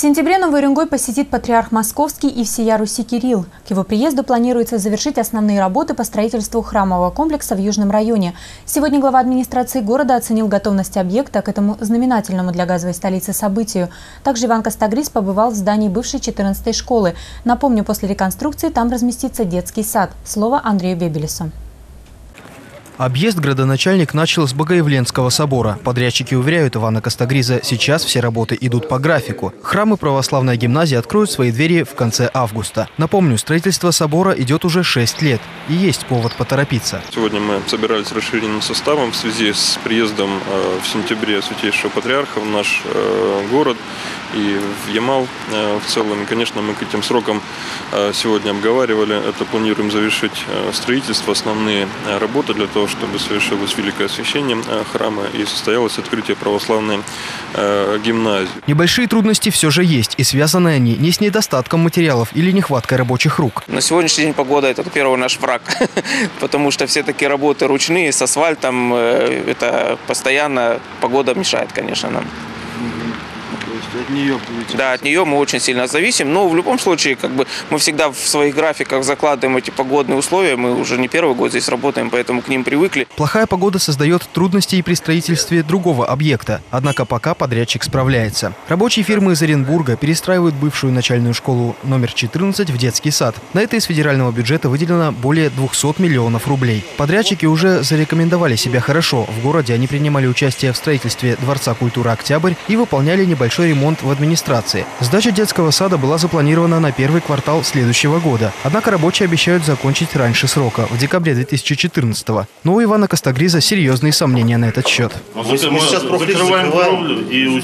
В сентябре Новый Уренгой посетит патриарх Московский и всея Руси Кирилл. К его приезду планируется завершить основные работы по строительству храмового комплекса в Южном районе. Сегодня глава администрации города оценил готовность объекта к этому знаменательному для газовой столицы событию. Также Иван Костогриз побывал в здании бывшей 14-й школы. Напомню, после реконструкции там разместится детский сад. Слово Андрею Бебелесу. Объезд градоначальник начал с Богоявленского собора. Подрядчики уверяют Ивана Костогриза, сейчас все работы идут по графику. Храм и православная гимназия откроют свои двери в конце августа. Напомню, строительство собора идет уже 6 лет. И есть повод поторопиться. Сегодня мы собирались расширенным составом в связи с приездом в сентябре Святейшего Патриарха в наш город и в Ямал в целом. И, конечно, мы к этим срокам сегодня обговаривали. Это планируем завершить строительство, основные работы для того, чтобы совершилось великое освящение храма и состоялось открытие православной гимназии. Небольшие трудности все же есть, и связаны они не с недостатком материалов или нехваткой рабочих рук. На сегодняшний день погода – это первый наш враг, потому что все такие работы ручные, с асфальтом, это постоянно погода мешает, конечно, нам. От нее будете... Да, от нее мы очень сильно зависим, но в любом случае мы всегда в своих графиках закладываем эти погодные условия, мы уже не первый год здесь работаем, поэтому к ним привыкли. Плохая погода создает трудности и при строительстве другого объекта, однако пока подрядчик справляется. Рабочие фирмы из Оренбурга перестраивают бывшую начальную школу номер 14 в детский сад. На это из федерального бюджета выделено более 200 миллионов рублей. Подрядчики уже зарекомендовали себя хорошо. В городе они принимали участие в строительстве Дворца культуры «Октябрь» и выполняли небольшой ремонт в администрации. Сдача детского сада была запланирована на первый квартал следующего года. Однако рабочие обещают закончить раньше срока, в декабре 2014-го. Но у Ивана Костогриза серьезные сомнения на этот счет. Мы сейчас закрываем кровлю и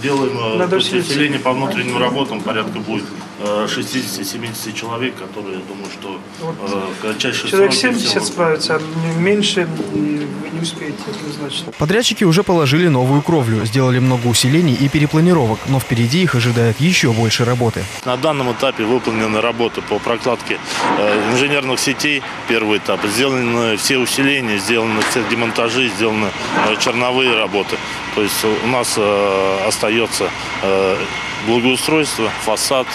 делаем поселение по внутренним работам. Порядка будет 60-70 человек, которые, я думаю, что чаще... Человек 70 справится, а меньше не успеете, однозначно. Подрядчики уже положили новую кровлю, сделали много усилений и перепланировок. Но впереди их ожидает еще больше работы. На данном этапе выполнена работа по прокладке инженерных сетей, первый этап. Сделаны все усиления, сделаны все демонтажи, сделаны черновые работы. То есть у нас остается благоустройство, фасад.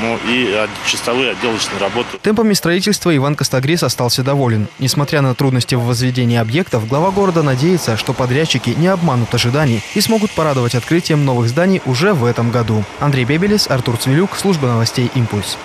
Ну и чистовые отделочные работы. Темпами строительства Иван Костогриз остался доволен. Несмотря на трудности в возведении объектов, глава города надеется, что подрядчики не обманут ожиданий и смогут порадовать открытием новых зданий уже в этом году. Андрей Бебелес, Артур Цмилюк, служба новостей «Импульс».